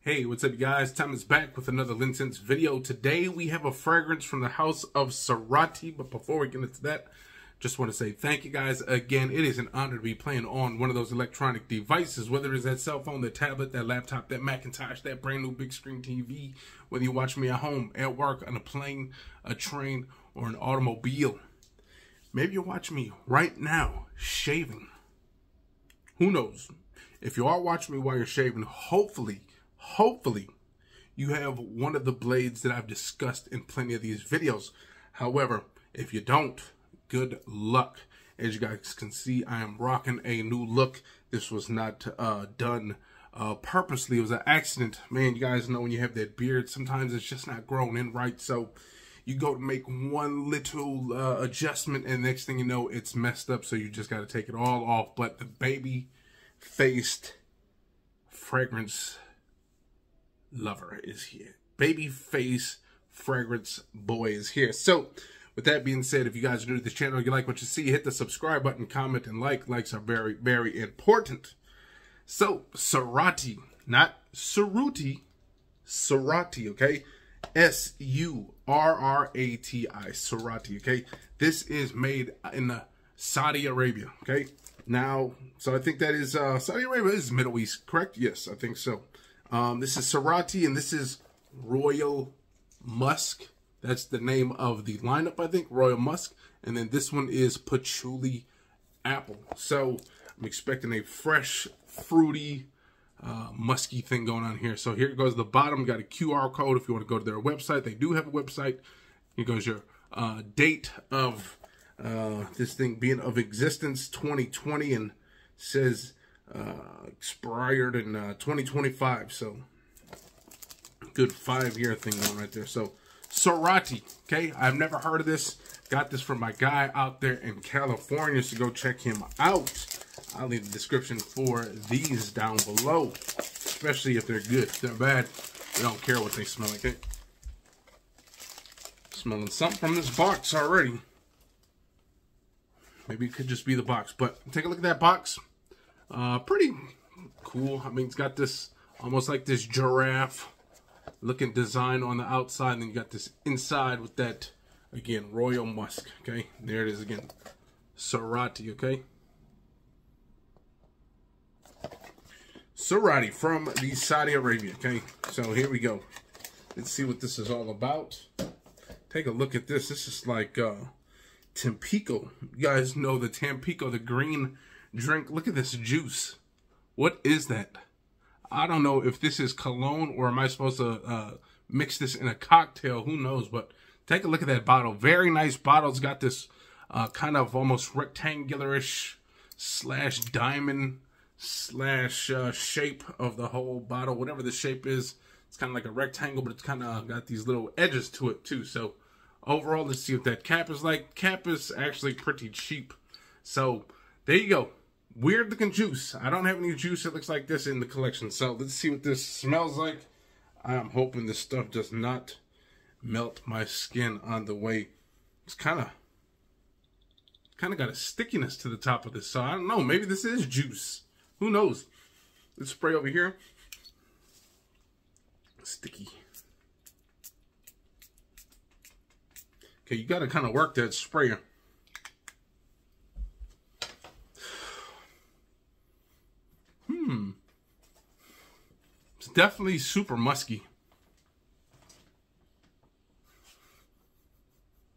Hey, what's up, you guys? Tom is back with another LinScents video. Today we have a fragrance from the house of Surrati, but before we get into that, just want to say thank you guys again. It is an honor to be playing on one of those electronic devices, whether it's that cell phone, the tablet, that laptop, that Macintosh, that brand new big screen TV, whether you watch me at home, at work, on a plane, a train, or an automobile. Maybe you're watching me right now shaving. Who knows? If you are watching me while you're shaving, hopefully you have one of the blades that I've discussed in plenty of these videos. However, if you don't, good luck. As you guys can see, I am rocking a new look. This was not done purposely. It was an accident. Man, you guys know when you have that beard, sometimes it's just not grown in right. So you go to make one little adjustment, and next thing you know, it's messed up. So you just got to take it all off. But the baby-faced fragrance lover is here. Babyface fragrance boy is here. So with that being said, if you guys are new to this channel, you like what you see, hit the subscribe button, comment, and like. Likes are very, very important. So, Surrati, not Surrati, Surrati, okay? S-U-R-R-A-T-I, Surrati, okay? This is made in Saudi Arabia, okay? Now, so I think that is, Saudi Arabia is Middle East, correct? Yes, I think so. This is Surrati, and this is Royal Musk. That's the name of the lineup, I think, Royal Musk. And then this one is Patchouli Apple. So I'm expecting a fresh, fruity, musky thing going on here. So here it goes to the bottom. Got a QR code if you want to go to their website. They do have a website. Here goes your date of this thing being of existence, 2020, and says expired in 2025. So good 5-year thing going right there. So Surrati, okay? I've never heard of this. Got this from my guy out there in California, so go check him out. I'll leave the description for these down below, especially if they're good. If they're bad, we don't care what they smell like. Okay? Smelling something from this box already. Maybe it could just be the box, but take a look at that box. Pretty cool. I mean, it's got this, almost like this giraffe looking design on the outside, and then you got this inside with that, again, Royal Musk, okay? There it is again. Surrati, okay? Surrati from the Saudi Arabia, okay? So here we go. Let's see what this is all about. Take a look at this. This is like Tampico. You guys know the Tampico, the green drink. Look at this juice. What is that? I don't know if this is cologne or am I supposed to mix this in a cocktail. Who knows? But take a look at that bottle. Very nice bottle. It's got this kind of almost rectangularish slash diamond slash shape of the whole bottle. Whatever the shape is, it's kind of like a rectangle, but it's kind of got these little edges to it too. So overall, let's see what that cap is like. Cap is actually pretty cheap. So there you go. Weird looking juice. I don't have any juice that looks like this in the collection. So let's see what this smells like. I'm hoping this stuff does not melt my skin on the way. It's kind of got a stickiness to the top of this. So I don't know. Maybe this is juice. Who knows? Let's spray over here. Sticky. Okay, you got to kind of work that sprayer. Definitely super musky.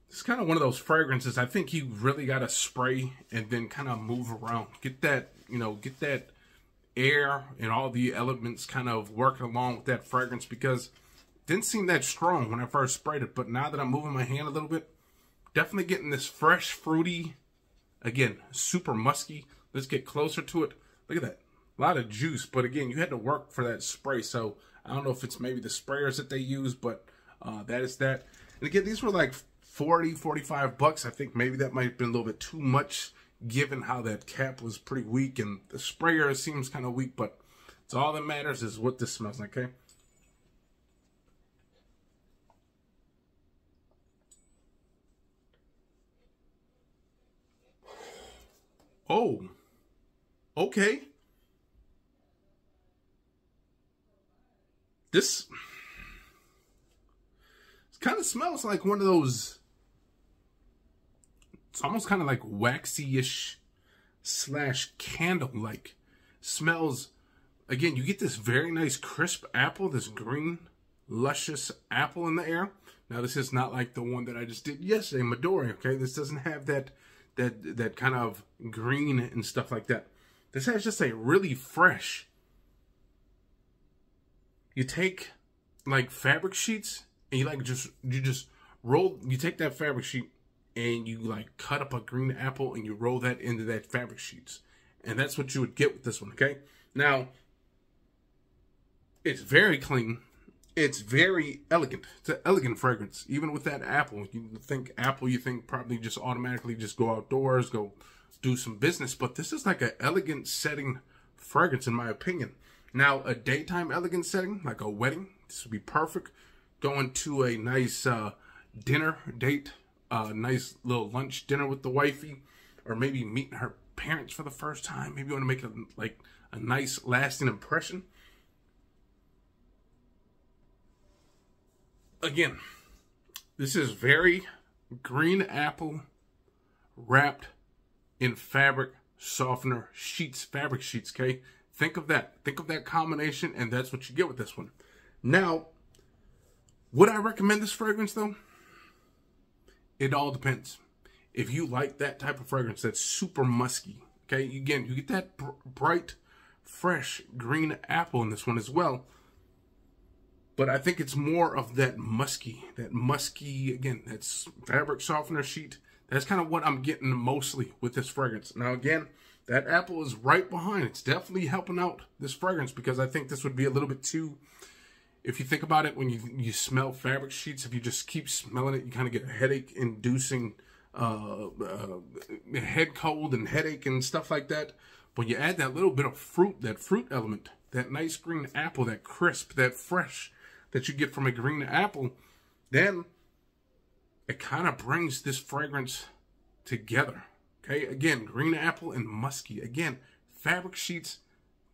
It's kind of one of those fragrances. I think you really got to spray and then kind of move around. Get that, you know, get that air and all the elements kind of working along with that fragrance, because it didn't seem that strong when I first sprayed it. But now that I'm moving my hand a little bit, definitely getting this fresh, fruity, again, super musky. Let's get closer to it. Look at that. A lot of juice, but again, you had to work for that spray. So I don't know if it's maybe the sprayers that they use, but that is that. And again, these were like 40, 45 bucks. I think maybe that might have been a little bit too much given how that cap was pretty weak and the sprayer seems kind of weak, but it's all that matters is what this smells like, okay? Oh, okay. This kind of smells like one of those, it's almost kind of like waxy-ish / candle-like smells. Again, you get this very nice crisp apple, this green, luscious apple in the air. Now, this is not like the one that I just did yesterday, Midori, okay? This doesn't have that kind of green and stuff like that. This has just a really fresh. You take like fabric sheets and you like you take that fabric sheet and you like cut up a green apple and you roll that into that fabric sheets. And that's what you would get with this one, okay? Now, it's very clean. It's very elegant. It's an elegant fragrance. Even with that apple, you think apple, you think probably just automatically just go outdoors, go do some business. But this is like an elegant setting fragrance in my opinion. Now, a daytime elegant setting, like a wedding, this would be perfect. Going to a nice dinner date, a nice little lunch dinner with the wifey, or maybe meeting her parents for the first time. Maybe you want to make a nice lasting impression. Again, this is very green apple wrapped in fabric softener sheets, fabric sheets, okay? Think of that. Think of that combination, and that's what you get with this one. Now, would I recommend this fragrance, though? It all depends. If you like that type of fragrance, that's super musky, okay? Again, you get that bright, fresh green apple in this one as well. But I think it's more of that musky, again, that's fabric softener sheet. That's kind of what I'm getting mostly with this fragrance. Now, again, that apple is right behind. It's definitely helping out this fragrance because I think this would be a little bit too, if you think about it, when you smell fabric sheets, if you just keep smelling it, you kind of get a headache-inducing head cold and headache and stuff like that. But you add that little bit of fruit, that fruit element, that nice green apple, that crisp, that fresh that you get from a green apple, then it kind of brings this fragrance together. Okay, again, green apple and musky. Again, fabric sheets,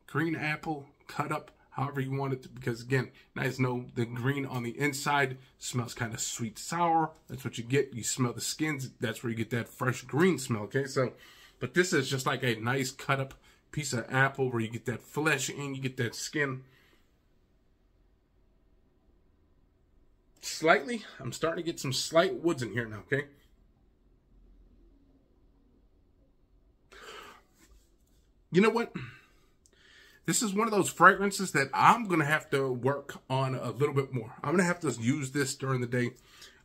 green apple, cut up however you want it to, because again, you guys know the green on the inside smells kind of sweet sour. That's what you get. You smell the skins. That's where you get that fresh green smell. Okay, so, but this is just like a nice cut up piece of apple where you get that flesh and you get that skin. Slightly, I'm starting to get some slight woods in here now, okay? You know what? This is one of those fragrances that I'm going to have to work on a little bit more. I'm going to have to use this during the day,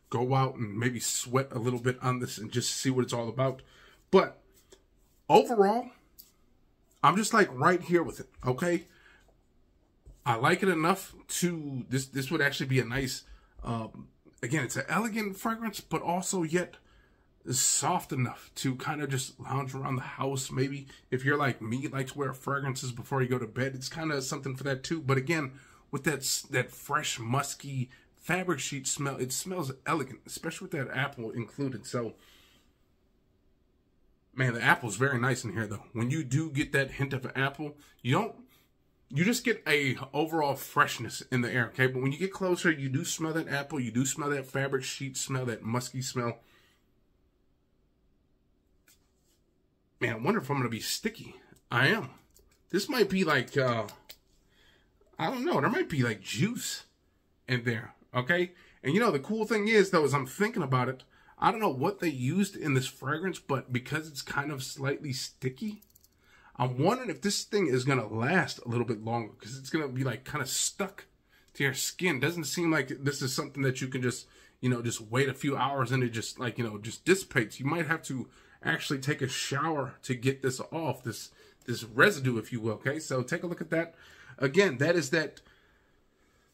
go out and maybe sweat a little bit on this and just see what it's all about. But overall, I'm just like right here with it, okay? I like it enough to, this would actually be a nice, again, it's an elegant fragrance, but also yet soft enough to kind of just lounge around the house. Maybe if you're like me, like to wear fragrances before you go to bed, it's kind of something for that too. But again, with that fresh, musky fabric sheet smell, it smells elegant, especially with that apple included. So, man, the apple's very nice in here though. When you do get that hint of an apple, you just get a overall freshness in the air, okay? But when you get closer, you do smell that apple, you do smell that fabric sheet smell, that musky smell. Man, I wonder if I'm going to be sticky. I am. This might be like, I don't know. There might be like juice in there, okay? And you know, the cool thing is, though, as I'm thinking about it, I don't know what they used in this fragrance, but because it's kind of slightly sticky, I'm wondering if this thing is going to last a little bit longer because it's going to be like kind of stuck to your skin. Doesn't seem like this is something that you can just, you know, just wait a few hours and it just like, you know, just dissipates. You might have to actually take a shower to get this off, this residue, if you will, okay? So take a look at that. Again, that is that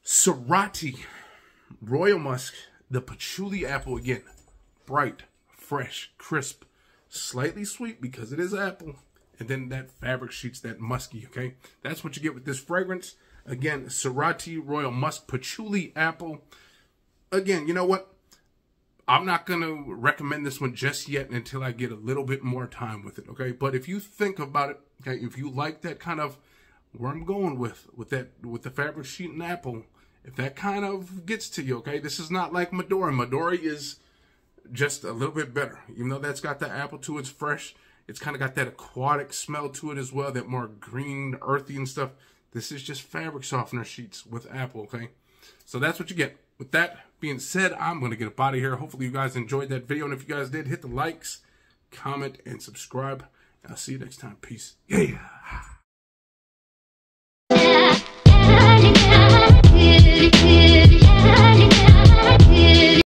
Surrati Royal Musk, the Patchouli apple again. Bright, fresh, crisp, slightly sweet because it is apple. And then that fabric sheets, that musky, okay? That's what you get with this fragrance. Again, Surrati Royal Musk, Patchouli apple. Again, you know what? I'm not going to recommend this one just yet until I get a little bit more time with it, okay? But if you think about it, okay, if you like that kind of, where I'm going with the fabric sheet and apple, if that kind of gets to you, okay? This is not like Midori. Midori is just a little bit better. Even though that's got the apple to it, it's fresh. It's kind of got that aquatic smell to it as well, that more green, earthy and stuff. This is just fabric softener sheets with apple, okay? So that's what you get. With that being said, I'm going to get up out of here. Hopefully you guys enjoyed that video. And if you guys did, hit the likes, comment, and subscribe. I'll see you next time. Peace. Yeah.